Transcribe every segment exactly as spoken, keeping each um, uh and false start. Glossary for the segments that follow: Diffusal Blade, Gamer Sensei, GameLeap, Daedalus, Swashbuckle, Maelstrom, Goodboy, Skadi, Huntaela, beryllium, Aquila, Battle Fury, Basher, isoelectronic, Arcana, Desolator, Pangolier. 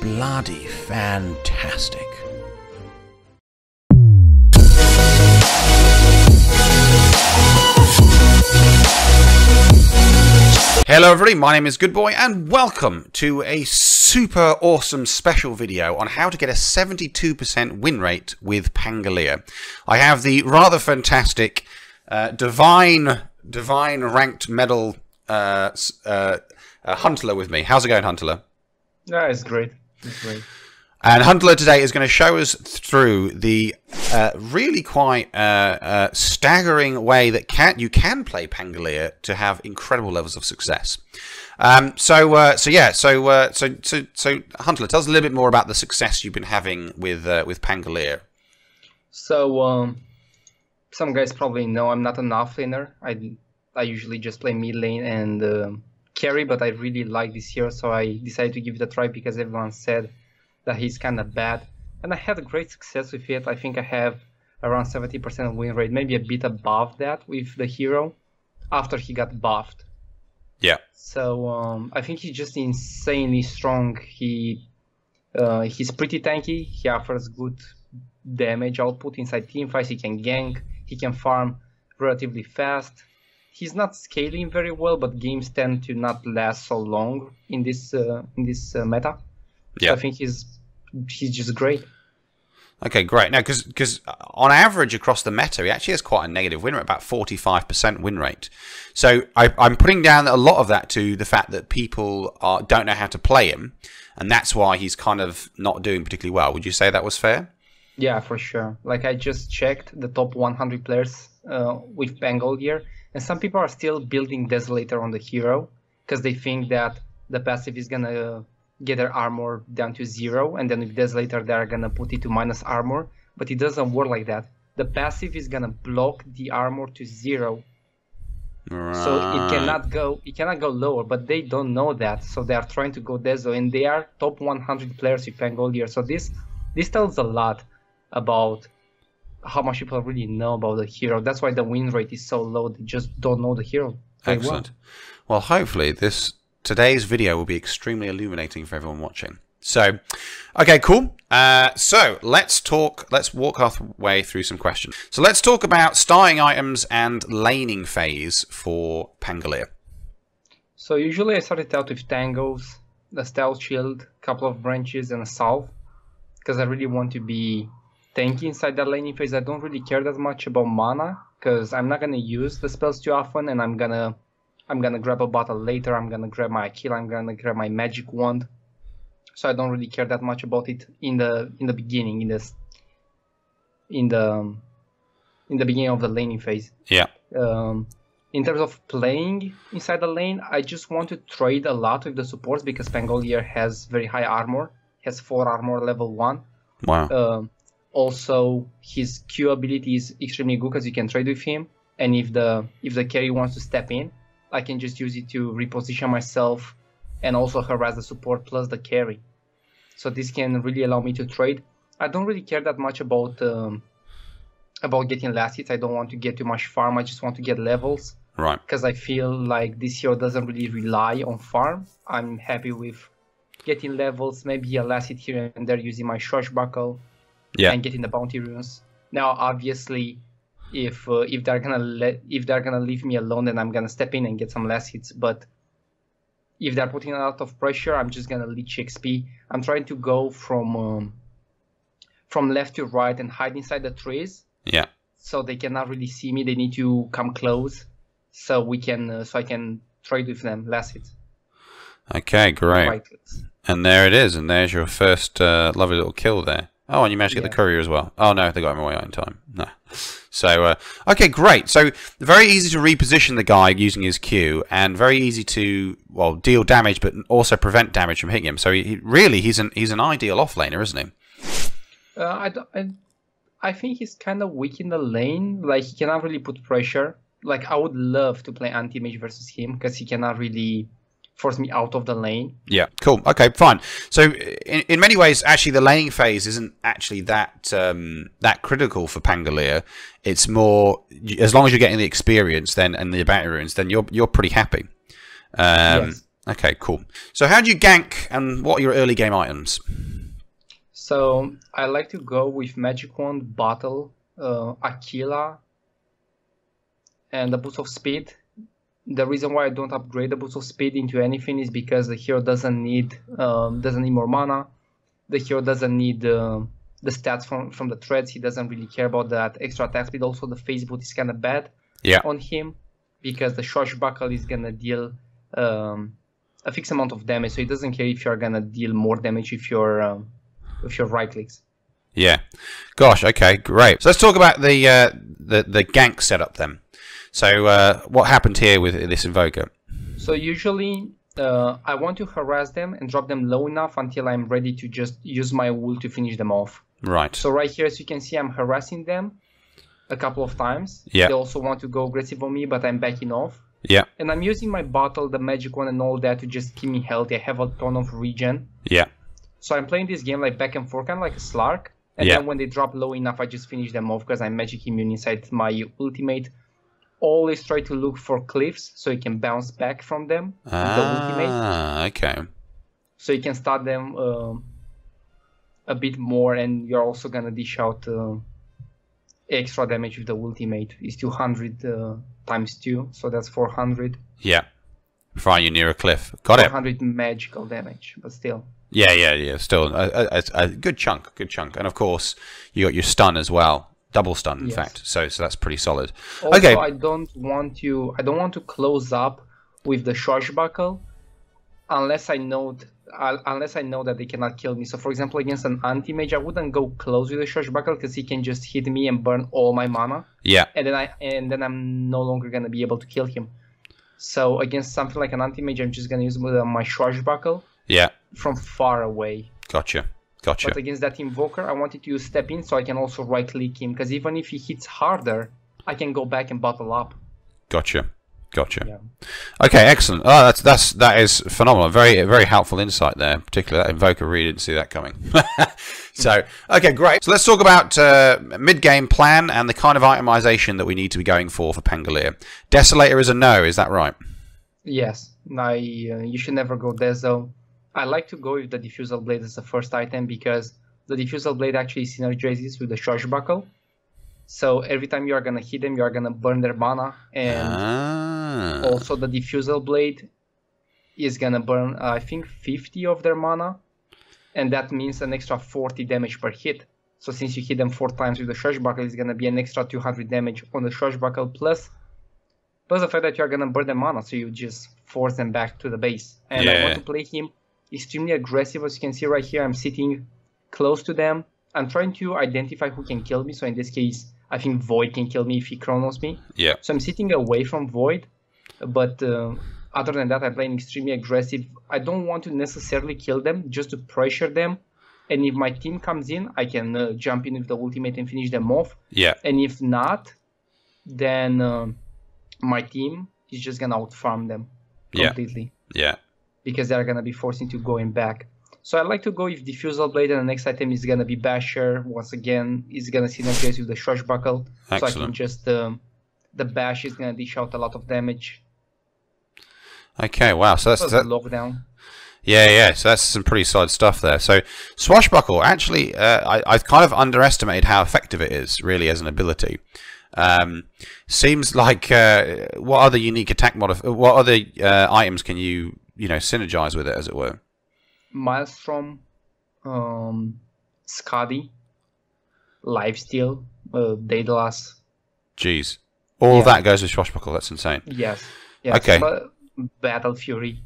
bloody fantastic. Hello everybody, my name is Goodboy and welcome to a super awesome special video on how to get a seventy-two percent win rate with Pangolier. I have the rather fantastic uh, divine divine ranked medal uh, uh, uh, Huntaela with me. How's it going, Huntaela? No, it's great. It's great. And Huntaela today is going to show us through the uh, really quite uh, uh, staggering way that can, you can play Pangolier to have incredible levels of success. Um, so, uh, so yeah, so uh, so so so Huntaela, tell us a little bit more about the success you've been having with uh, with Pangolier. So, um, some guys probably know I'm not an offlaner. I I usually just play mid lane and uh, carry, but I really like this hero, so I decided to give it a try because everyone said that he's kind of bad, and I had great success with it. I think I have around seventy percent win rate, maybe a bit above that with the hero after he got buffed. Yeah. So um, I think he's just insanely strong. He uh, he's pretty tanky. He offers good damage output inside teamfights. He can gank. He can farm relatively fast. He's not scaling very well, but games tend to not last so long in this uh, in this uh, meta. Yeah, so I think he's he's just great. Okay, great. Now, because because on average across the meta, he actually has quite a negative win rate, about forty-five percent win rate. So I, I'm putting down a lot of that to the fact that people are, don't know how to play him, and that's why he's kind of not doing particularly well. Would you say that was fair? Yeah, for sure. Like, I just checked the top one hundred players uh, with Pangolier, and some people are still building Desolator on the hero because they think that the passive is going to... Uh, get their armor down to zero, and then with Desolator they're gonna put it to minus armor, but it doesn't work like that. The passive is gonna block the armor to zero, right. So it cannot go it cannot go lower, but they don't know that, so they are trying to go Deso, and they are top one hundred players with Pangolier, so this this tells a lot about how much people really know about the hero. That's why the win rate is so low. They just don't know the hero. Excellent. Well, hopefully this today's video will be extremely illuminating for everyone watching. So, okay, cool. Uh, so let's talk, let's walk our way through some questions. So let's talk about starting items and laning phase for Pangolier. So usually I started out with tangos, the stealth shield, a couple of branches and a salve, because I really want to be tanky inside that laning phase. I don't really care that much about mana because I'm not going to use the spells too often, and I'm going to I'm gonna grab a bottle later, I'm gonna grab my Aquila, I'm gonna grab my magic wand. So I don't really care that much about it in the in the beginning, in this in the in the beginning of the laning phase. Yeah. Um in terms of playing inside the lane, I just want to trade a lot with the supports because Pangolier has very high armor, has four armor level one. Wow. Um also his Q ability is extremely good because you can trade with him, and if the if the carry wants to step in, I can just use it to reposition myself and also harass the support plus the carry. So this can really allow me to trade. I don't really care that much about um, about getting last hits. I don't want to get too much farm. I just want to get levels. Right. Because I feel like this hero doesn't really rely on farm. I'm happy with getting levels, maybe a last hit here and there using my Swashbuckle, yeah, and getting the bounty runes. Now, obviously, If uh, if they're gonna let if they're gonna leave me alone, then I'm gonna step in and get some last hits. But if they're putting a lot of pressure, I'm just gonna leech X P. I'm trying to go from um, from left to right and hide inside the trees. Yeah. So they cannot really see me. They need to come close, so we can uh, so I can trade with them last hits. Okay, great. Right. And there it is. And there's your first uh, lovely little kill there. Oh, and you managed to get, yeah, the courier as well. Oh, no, they got him away in time. No. So, uh, okay, great. So, very easy to reposition the guy using his Q, and very easy to, well, deal damage, but also prevent damage from hitting him. So, he, really, he's an he's an ideal off-laner, isn't he? Uh, I, don't, I, I think he's kind of weak in the lane. Like, he cannot really put pressure. Like, I would love to play anti-mage versus him, because he cannot really force me out of the lane. Yeah, cool. Okay, fine. So in, in many ways, actually, the laning phase isn't actually that um, that critical for Pangolier. It's more, as long as you're getting the experience then and the battle runes, then you're you're pretty happy. Um, yes. Okay, cool. So how do you gank, and what are your early game items? So I like to go with Magic Wand, Bottle, uh, Aquila, and a boost of speed. The reason why I don't upgrade the boost of speed into anything is because the hero doesn't need um, doesn't need more mana. The hero doesn't need uh, the stats from from the threats. He doesn't really care about that extra attack speed. Also, the face boot is kind of bad yeah. on him because the Swashbuckle is gonna deal um, a fixed amount of damage. So he doesn't care if you're gonna deal more damage if you're um, if you're right clicks. Yeah. Gosh. Okay. Great. So let's talk about the uh, the the gank setup then. So uh, what happened here with this Invoker? So usually uh, I want to harass them and drop them low enough until I'm ready to just use my ult to finish them off. Right. So right here, as you can see, I'm harassing them a couple of times. Yeah. They also want to go aggressive on me, but I'm backing off. Yeah. And I'm using my bottle, the magic one, and all that to just keep me healthy. I have a ton of regen. Yeah. So I'm playing this game like back and forth, kind of like a Slark. And yeah. then when they drop low enough, I just finish them off because I'm magic immune inside my ultimate. Always try to look for cliffs so you can bounce back from them. Ah, with the ultimate. Okay. So you can start them uh, a bit more, and you're also gonna dish out uh, extra damage with the ultimate. It's two hundred uh, times two, so that's four hundred. Yeah. Frying you near a cliff. Got it. four hundred magical damage, but still. Yeah, yeah, yeah. Still a, a, a good chunk, good chunk, and of course you got your stun as well. Double stun, in yes. fact. So, so that's pretty solid. Also, okay. I don't want to. I don't want to close up with the Swashbuckle, unless I know. Uh, unless I know that they cannot kill me. So, for example, against an anti-mage, I wouldn't go close with the Swashbuckle because he can just hit me and burn all my mana. Yeah. And then I and then I'm no longer gonna be able to kill him. So against something like an anti-mage, I'm just gonna use my Swashbuckle. Yeah. From far away. Gotcha. Gotcha. But against that Invoker, I wanted to step in so I can also right-click him. Because even if he hits harder, I can go back and bottle up. Gotcha. Gotcha. Yeah. Okay, excellent. Oh, that's that's that is phenomenal. Very very helpful insight there. Particularly that Invoker, really didn't see that coming. So okay, great. So let's talk about uh, mid-game plan and the kind of itemization that we need to be going for for Pangolier. Desolator is a no. Is that right? Yes. I, uh, you should never go Deso. I like to go with the Diffusal Blade as the first item because the Diffusal Blade actually synergizes with the Swashbuckle. So every time you are going to hit them, you are going to burn their mana. And ah. also the Diffusal Blade is going to burn, uh, I think, fifty of their mana. And that means an extra forty damage per hit. So since you hit them four times with the Swashbuckle, it's going to be an extra two hundred damage on the Swashbuckle plus... plus the fact that you are going to burn their mana, so you just force them back to the base. And yeah. I want to play him extremely aggressive. As you can see right here, I'm sitting close to them. I'm trying to identify who can kill me. So in this case, I think Void can kill me if he chronos me. Yeah. So I'm sitting away from Void. But uh, other than that, I'm playing extremely aggressive. I don't want to necessarily kill them, just to pressure them. And if my team comes in, I can uh, jump in with the ultimate and finish them off. Yeah. And if not, then uh, my team is just going to outfarm them completely. Yeah. Yeah. Because they're going to be forced into going back. So I like to go with Diffusal Blade, and the next item is going to be Basher. Once again, it's going to synergize with the Swashbuckle. Excellent. So I can just... Um, the Bash is going to dish out a lot of damage. Okay, wow. So that's... that... Lockdown. Yeah, yeah. So that's some pretty solid stuff there. So Swashbuckle, actually, uh, I, I've kind of underestimated how effective it is, really, as an ability. Um, seems like... Uh, what other unique attack... Modif what other uh, items can you... you know, synergize with it, as it were? Maelstrom, um, Skadi, Lifesteal, uh, Daedalus. Jeez. All yeah. that goes with Swashbuckle, that's insane. Yes. yes. Okay. But Battle Fury.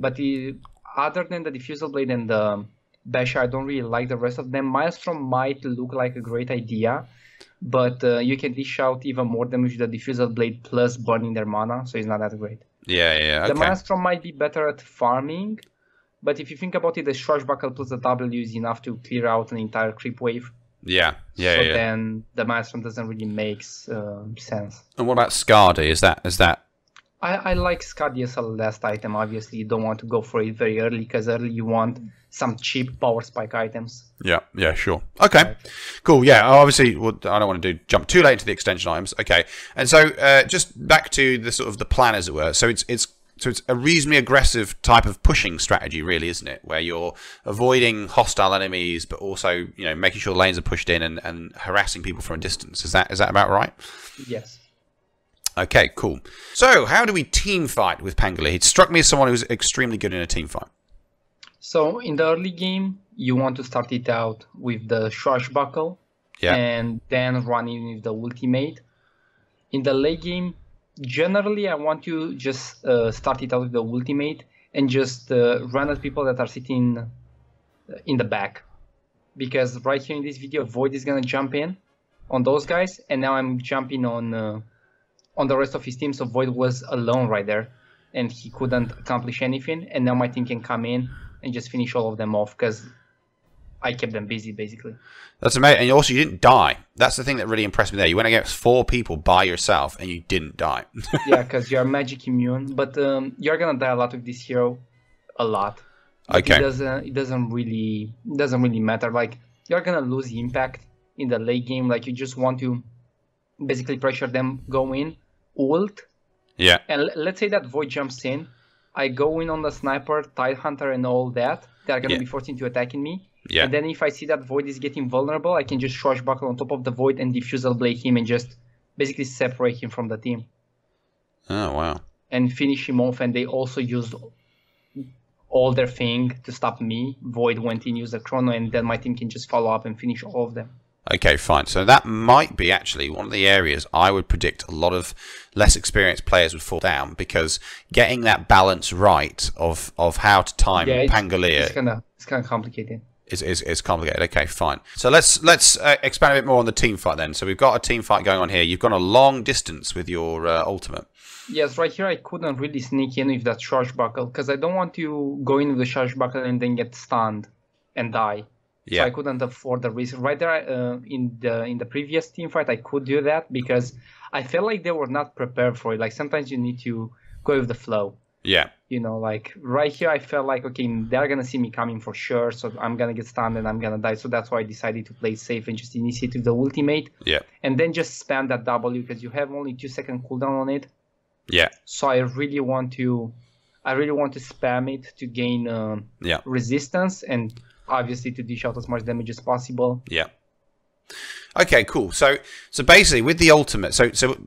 But the, other than the Diffusal Blade and the Basher, I don't really like the rest of them. Maelstrom might look like a great idea, but uh, you can dish out even more damage with the Diffusal Blade plus burning their mana, so it's not that great. Yeah, yeah, okay. The Maelstrom might be better at farming, but if you think about it, the Swashbuckle plus the W is enough to clear out an entire creep wave. Yeah, yeah, so yeah. So then the Maelstrom doesn't really make uh, sense. And what about Skadi? Is that... Is that... I, I like Skadi as a last item, obviously. You don't want to go for it very early, because early you want some cheap power spike items. Yeah, yeah, sure. Okay, right. Cool. Yeah, obviously, well, I don't want to do jump too late to the extension items. Okay, and so uh, just back to the sort of the plan, as it were. So it's it's so it's a reasonably aggressive type of pushing strategy, really, isn't it? Where you're avoiding hostile enemies, but also, you know, making sure lanes are pushed in and, and harassing people from a distance. Is that is that about right? Yes. Okay, cool. So, how do we team fight with Pangolier? It struck me as someone who's extremely good in a team fight. So, in the early game, you want to start it out with the Swashbuckle, yeah, and then run in with the ultimate. In the late game, generally, I want you just uh, start it out with the ultimate and just uh, run at people that are sitting in the back. Because right here in this video, Void is going to jump in on those guys, and now I'm jumping on... Uh, on the rest of his team, so Void was alone right there and he couldn't accomplish anything, and now my team can come in and just finish all of them off because I kept them busy, basically. That's amazing. And also, you didn't die. That's the thing that really impressed me there. You went against four people by yourself and you didn't die. Yeah, because you're magic immune, but um, you're gonna die a lot with this hero, a lot. But okay, it doesn't it doesn't really it doesn't really matter. Like, you're gonna lose the impact in the late game. Like, you just want to basically pressure them, go in, ult. Yeah. And let's say that Void jumps in. I go in on the sniper, Tidehunter, and all that. They're going to yeah. be forced into attacking me. Yeah. And then if I see that Void is getting vulnerable, I can just Swashbuckle on top of the Void and Diffusal Blade him and just basically separate him from the team. Oh, wow. And finish him off. And they also used all their thing to stop me. Void went in, used the chrono, and then my team can just follow up and finish all of them. Okay, fine. So that might be actually one of the areas I would predict a lot of less experienced players would fall down, because getting that balance right of, of how to time yeah, it's, Pangolier... It's kind of it's kind of complicated. Is, is, is complicated. Okay, fine. So let's let's uh, expand a bit more on the team fight then. So we've got a team fight going on here. You've gone a long distance with your uh, ultimate. Yes, right here I couldn't really sneak in with that Swashbuckle, because I don't want to go in with the Swashbuckle and then get stunned and die. Yeah. So I couldn't afford the risk. Right there, uh, in the in the previous team fight, I could do that because I felt like they were not prepared for it. Like, sometimes you need to go with the flow. Yeah. You know, like right here, I felt like, okay, they're gonna see me coming for sure, so I'm gonna get stunned and I'm gonna die. So that's why I decided to play safe and just initiate with the ultimate. Yeah. And then just spam that W because you have only two second cooldown on it. Yeah. So I really want to, I really want to spam it to gain uh, yeah. resistance and. Obviously, to dish out as much damage as possible. Yeah. Okay, cool. So, so basically, with the ultimate, so so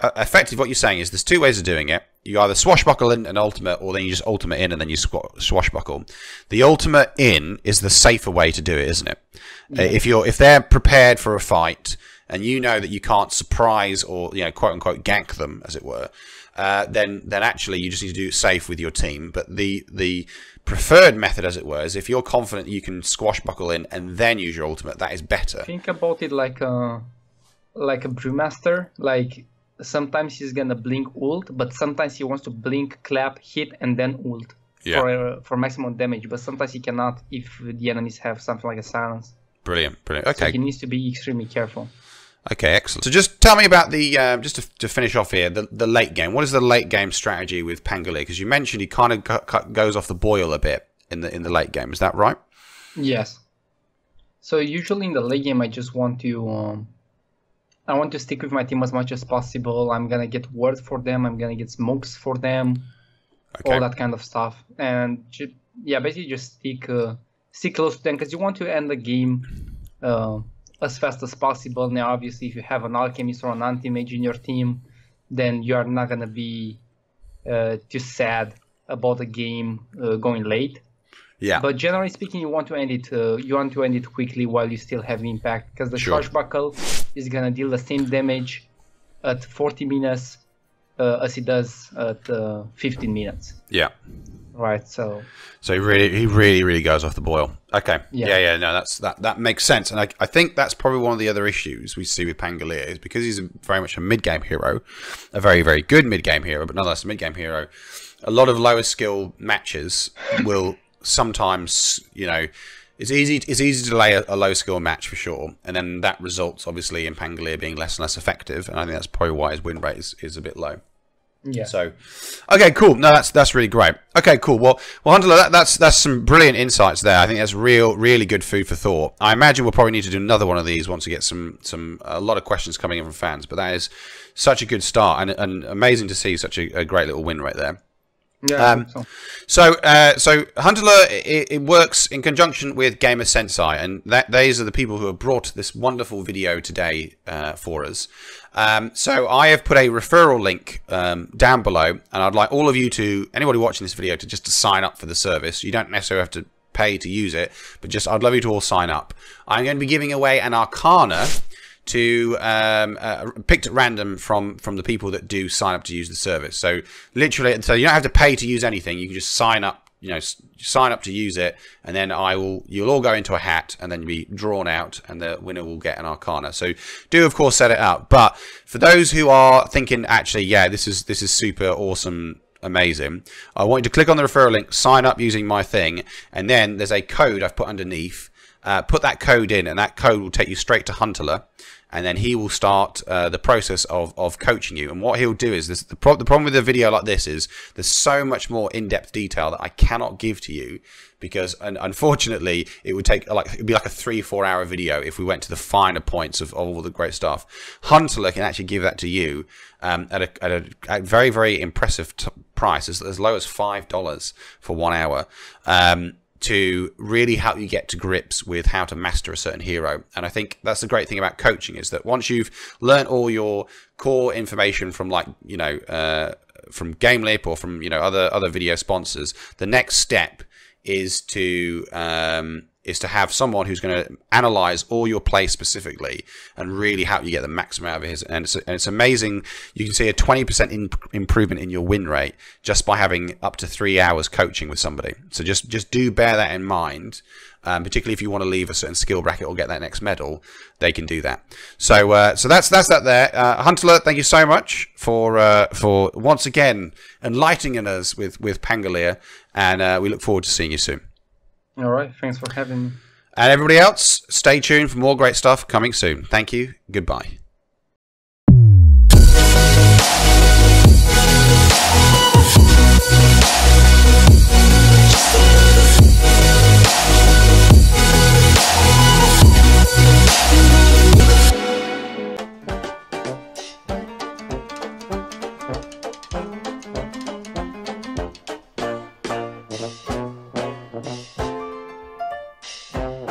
uh, effectively, what you're saying is there's two ways of doing it. You either Swashbuckle in an ultimate, or then you just ultimate in and then you squ swashbuckle. The ultimate in is the safer way to do it, isn't it? Yeah. Uh, if you're if they're prepared for a fight and you know that you can't surprise or, you know, quote unquote gank them, as it were. Uh, then, then actually, you just need to do it safe with your team. But the the preferred method, as it were, is if you're confident you can Swashbuckle in and then use your ultimate, that is better. Think about it like a like a brewmaster. Like, sometimes he's gonna blink ult, but sometimes he wants to blink, clap, hit, and then ult yeah. for uh, for maximum damage. But sometimes he cannot if the enemies have something like a silence. Brilliant, brilliant. Okay, so he needs to be extremely careful. Okay, excellent. So just tell me about the, uh, just to, to finish off here, the, the late game. What is the late game strategy with Pangolier? Because you mentioned he kind of cut, goes off the boil a bit in the in the late game. Is that right? Yes. So usually in the late game, I just want to, um, I want to stick with my team as much as possible. I'm going to get ward for them. I'm going to get smokes for them. Okay. All that kind of stuff. And just, yeah, basically just stick, uh, stick close to them because you want to end the game uh, as fast as possible. Now, obviously, if you have an alchemist or an anti-mage in your team, then you are not gonna be uh, too sad about the game uh, going late. Yeah. But generally speaking, you want to end it. Uh, you want to end it quickly while you still have impact, because the sure. Swashbuckle is gonna deal the same damage at forty minutes uh, as it does at uh, fifteen minutes. Yeah. Right, so so he really he really really goes off the boil. Okay, yeah, yeah, yeah no, that's that that makes sense, and I I think that's probably one of the other issues we see with Pangolier is because he's a, very much a mid game hero, a very very good mid game hero, but nonetheless a mid game hero. A lot of lower skill matches will sometimes, you know, it's easy it's easy to delay a, a low skill match for sure, and then that results obviously in Pangolier being less and less effective, and I think that's probably why his win rate is is a bit low. Yeah. So, okay, cool. No, that's that's really great. Okay, cool. Well, well, Huntaela, that, that's that's some brilliant insights there. I think that's real, really good food for thought. I imagine we'll probably need to do another one of these once we get some some a lot of questions coming in from fans. But that is such a good start and, and amazing to see such a, a great little win right there. Yeah. Um, so, so, uh, so Huntaela, it, it works in conjunction with Gamer Sensei, and that these are the people who have brought this wonderful video today uh, for us. Um, so I have put a referral link um, down below, and I'd like all of you to, anybody watching this video, to just to sign up for the service. You don't necessarily have to pay to use it, but just I'd love you to all sign up. I'm going to be giving away an Arcana to um uh, picked at random from from the people that do sign up to use the service. So literally, so you don't have to pay to use anything. You can just sign up, you know, s sign up to use it, and then I will, you'll all go into a hat, and then you'll be drawn out, and the winner will get an Arcana. So do of course set it up. But for those who are thinking, actually, yeah, this is this is super awesome, amazing, I want you to click on the referral link, sign up using my thing, and then there's a code I've put underneath. Uh, put that code in, and that code will take you straight to Huntaela, and then he will start uh, the process of, of coaching you. And what he'll do is, this, the, pro the problem with a video like this is there's so much more in-depth detail that I cannot give to you, because un unfortunately it would take like, it'd be like a three, four hour video if we went to the finer points of, of all the great stuff. Huntaela can actually give that to you um, at, a, at a, a very, very impressive t price, as, as low as five dollars for one hour. Um, to really help you get to grips with how to master a certain hero. And I think that's the great thing about coaching, is that once you've learned all your core information from, like, you know, uh, from GameLeap or from, you know, other other video sponsors, the next step is to um, is to have someone who's going to analyze all your play specifically and really help you get the maximum out of it. And it's, and it's amazing. You can see a twenty percent in, improvement in your win rate just by having up to three hours coaching with somebody. So just, just do bear that in mind, um, particularly if you want to leave a certain skill bracket or get that next medal, they can do that. So, uh, so that's, that's that there. Uh, Huntaela, thank you so much for, uh, for once again enlightening us with, with Pangolier, and uh, we look forward to seeing you soon. All right, thanks for having me. And everybody else, stay tuned for more great stuff coming soon. Thank you. Goodbye.